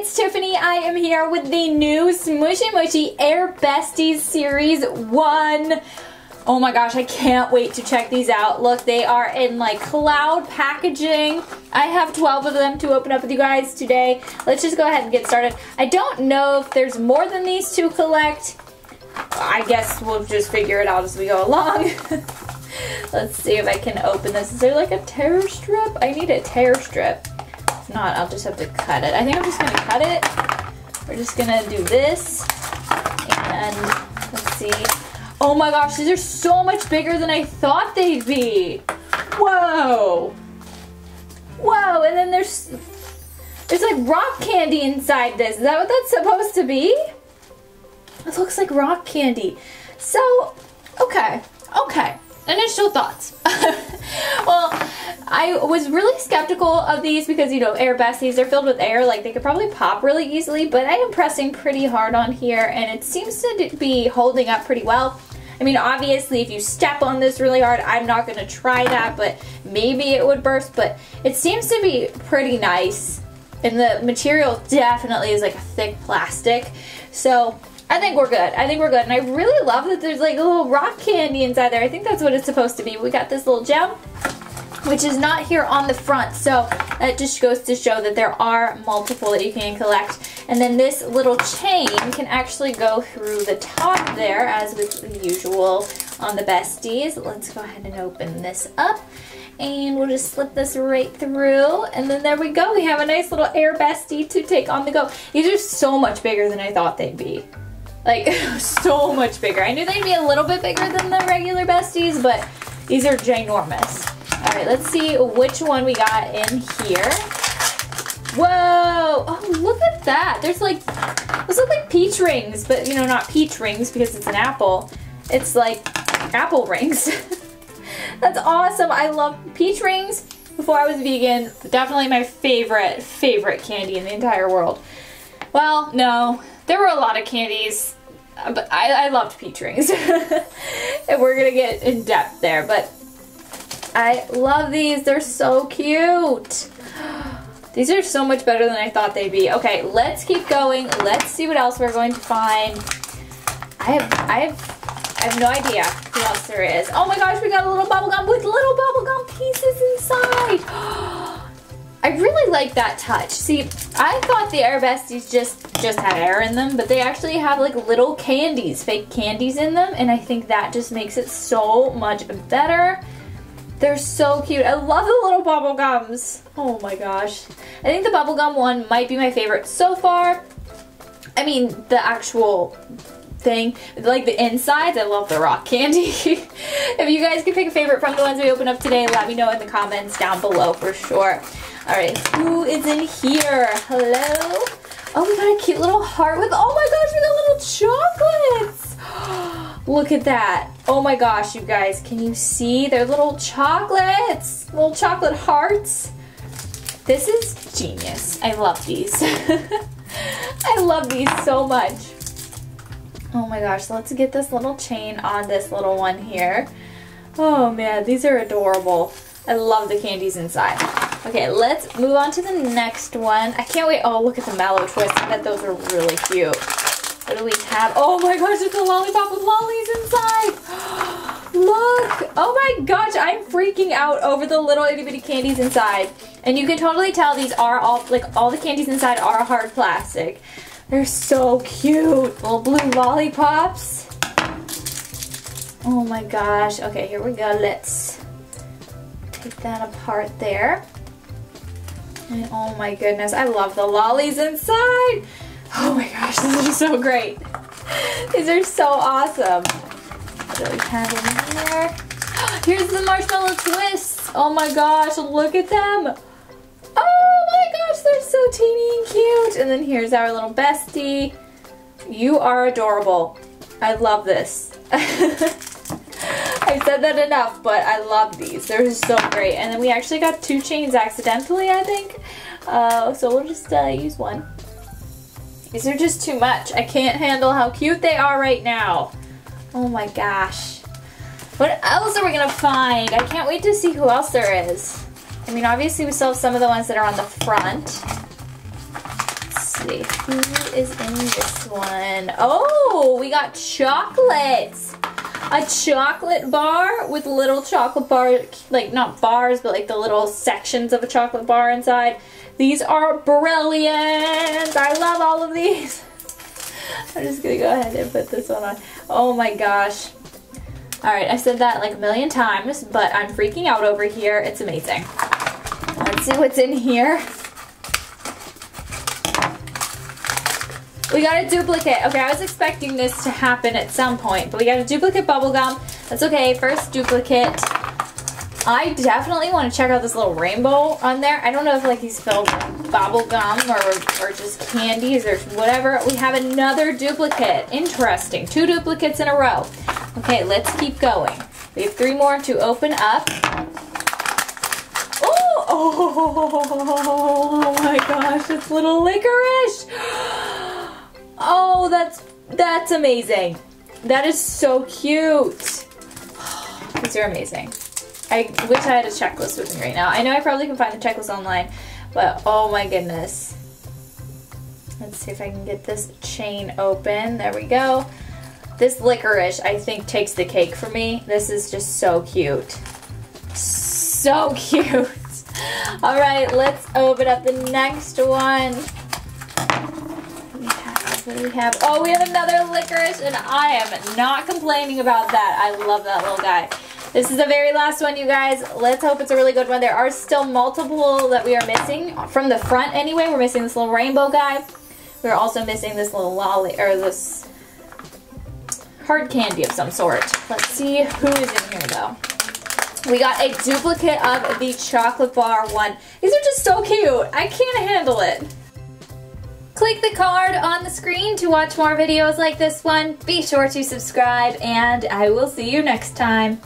it's Tiffany. I am here with the new Smooshy Mushy Air Besties Series 1. Oh my gosh, I can't wait to check these out. Look, they are in like cloud packaging. I have 12 of them to open up with you guys today. Let's just go ahead and get started. I don't know if there's more than these to collect. I guess we'll just figure it out as we go along. Let's see if I can open this. Is there like a tear strip? I need a tear strip. If not, I'll just have to cut it. I think I'm just gonna cut it. We're just gonna do this. And let's see. Oh my gosh, these are so much bigger than I thought they'd be. Whoa. Whoa, and then there's like rock candy inside this. Is that what that's supposed to be? It looks like rock candy. So, okay. Initial thoughts. Well, I was really skeptical of these because, you know, Air Besties, they're filled with air. Like, they could probably pop really easily, but I am pressing pretty hard on here, and it seems to be holding up pretty well. I mean, obviously, if you step on this really hard, I'm not going to try that, but maybe it would burst, but it seems to be pretty nice, and the material definitely is, like, a thick plastic, so I think we're good. And I really love that there's like a little rock candy inside there. I think that's what it's supposed to be. We got this little gem, which is not here on the front. So that just goes to show that there are multiple that you can collect. And then this little chain can actually go through the top there, as with usual on the besties. Let's go ahead and open this up. And we'll just slip this right through, and then there we go. We have a nice little Air Bestie to take on the go. These are so much bigger than I thought they'd be. Like, so much bigger. I knew they'd be a little bit bigger than the regular besties, but these are ginormous. All right, let's see which one we got in here. Whoa! Oh, look at that. There's like, those look like peach rings, but, you know, not peach rings because it's an apple. It's like apple rings. That's awesome. I love peach rings. Before I was vegan, definitely my favorite candy in the entire world. Well, no. There were a lot of candies, but I loved peach rings. And we're gonna get in depth there, but I love these. They're so cute. These are so much better than I thought they'd be. Okay, let's keep going. Let's see what else we're going to find. I have no idea what else there is. Oh my gosh, we got a little bubblegum with little bubblegum pieces inside. I really like that touch. See, I thought the Air Besties just had air in them, but they actually have like little candies, fake candies in them, and I think that just makes it so much better. They're so cute. I love the little bubble gums. Oh my gosh. I think the bubblegum one might be my favorite so far. I mean, the actual thing, like the insides. I love the rock candy. If you guys could pick a favorite from the ones we opened up today, let me know in the comments down below for sure. All right, who is in here? Hello? Oh, we got a cute little heart with, oh my gosh, we got little chocolates. Look at that. Oh my gosh, you guys, can you see? They're little chocolates, little chocolate hearts. This is genius. I love these. I love these so much. Oh my gosh, let's get this little chain on this little one here. Oh man, these are adorable. I love the candies inside. Okay, let's move on to the next one. I can't wait. Oh, look at the mallow twist. I bet those are really cute. What do we have? Oh my gosh, it's a lollipop with lollies inside. Look. Oh my gosh, I'm freaking out over the little itty bitty candies inside. And you can totally tell these are all, like all the candies inside are hard plastic. They're so cute. Little blue lollipops. Oh my gosh. Okay, here we go. Let's take that apart there. And oh my goodness, I love the lollies inside. Oh my gosh, this is so great. These are so awesome. What do we have in here? Here's the marshmallow twists. Oh my gosh, look at them. Oh my gosh, they're so teeny and cute. And then here's our little bestie. You are adorable. I love this. I've said that enough, but I love these. They're so great. And then we actually got two chains accidentally, I think. So we'll just use one. These are just too much. I can't handle how cute they are right now. Oh my gosh. What else are we gonna find? I can't wait to see who else there is. I mean, obviously we still have some of the ones that are on the front. Let's see who is in this one. Oh, we got chocolates. A chocolate bar with little chocolate bar, like not bars, but like the little sections of a chocolate bar inside. These are brilliant. I love all of these. I'm just gonna go ahead and put this one on. Oh my gosh. Alright, I said that like a million times, but I'm freaking out over here. It's amazing. Let's see what's in here. We got a duplicate. Okay, I was expecting this to happen at some point, but we got a duplicate bubblegum. That's okay, first duplicate. I definitely want to check out this little rainbow on there. I don't know if like he's filled with bubblegum or just candies or whatever. We have another duplicate. Interesting. Two duplicates in a row. Okay, let's keep going. We have three more to open up. Ooh, oh my gosh, it's little licorice. Oh, that's amazing. That is so cute. These are amazing. I wish I had a checklist with me right now. I know I probably can find the checklist online, but oh my goodness. Let's see if I can get this chain open. There we go. This licorice, I think, takes the cake for me. This is just so cute. So cute. All right, let's open up the next one. What do we have? Oh, we have another licorice, and I am not complaining about that. I love that little guy. This is the very last one, you guys. Let's hope it's a really good one. There are still multiple that we are missing. From the front, anyway, we're missing this little rainbow guy. We're also missing this little this hard candy of some sort. Let's see who is in here though. We got a duplicate of the chocolate bar one. These are just so cute. I can't handle it. Click the card on the screen to watch more videos like this one. Be sure to subscribe, and I will see you next time.